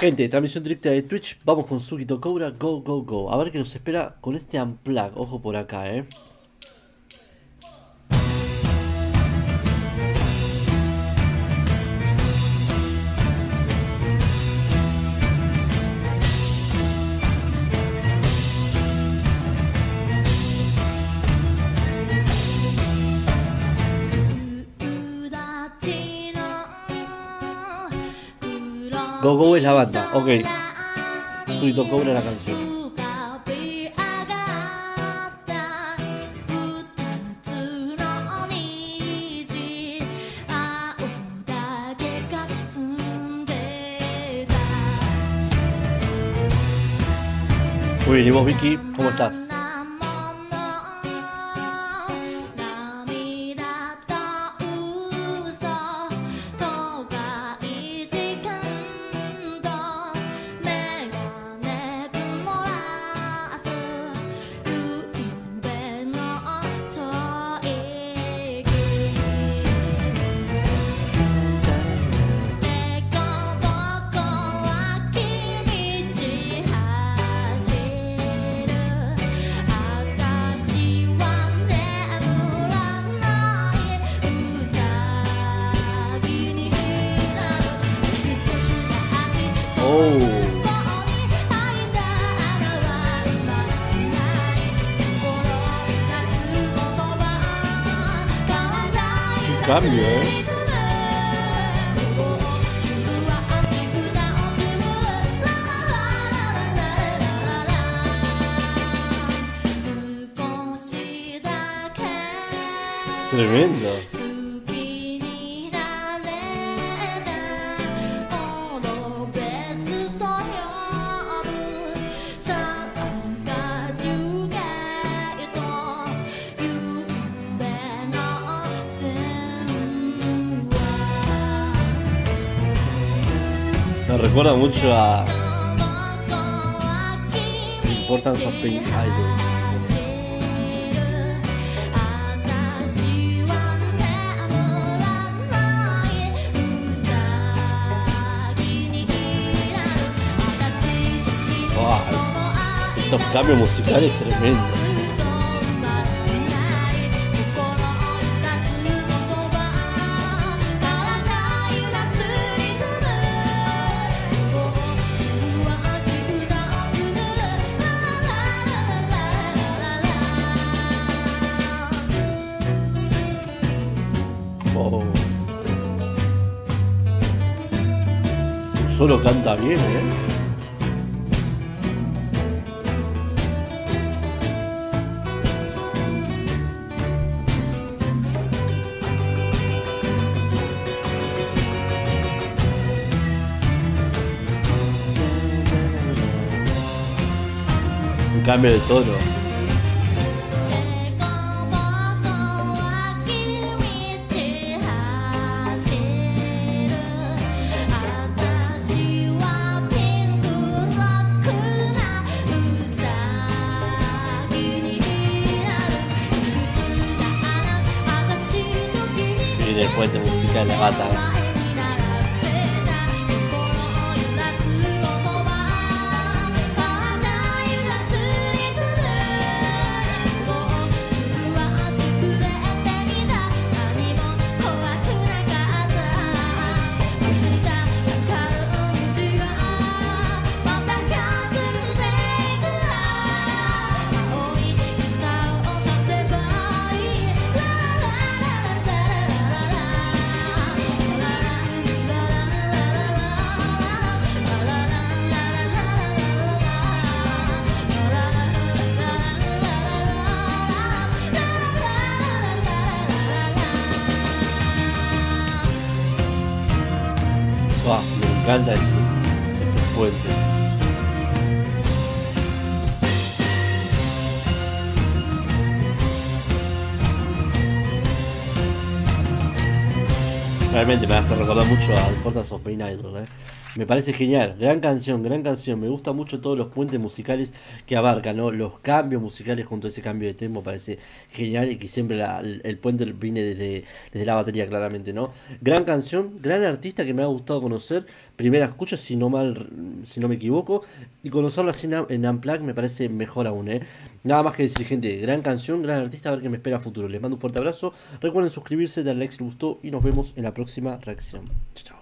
Gente, transmisión directa de Twitch, vamos con Tsuki to Koura, go, go, go. A ver qué nos espera con este Unplug, ojo por acá, Go-Go es la banda, ok. Tsuki to Koura la canción. Muy bien, ¿y vos, Vicky? ¿Cómo estás? Cambio, Tremendo. Me recuerda mucho a The Importance of Being Idol. Wow, estos cambios musicales tremendos. Solo canta bien, Un cambio de tono. Y después de música de la bata. Wow, me encanta este puente. Realmente me hace recordar mucho a The Porta of the Midnighters, Me parece genial, gran canción, me gusta mucho todos los puentes musicales que abarcan, ¿no? Los cambios musicales junto a ese cambio de tempo, parece genial, y que siempre el puente viene desde la batería, claramente, ¿no? Gran canción, gran artista que me ha gustado conocer, primera escucha si no me equivoco, y conocerla así en Unplug me parece mejor aún, ¿eh? Nada más que decir, gente, gran canción, gran artista, a ver qué me espera a futuro. Les mando un fuerte abrazo, recuerden suscribirse, darle like si les gustó, y nos vemos en la próxima reacción. Chao, chao.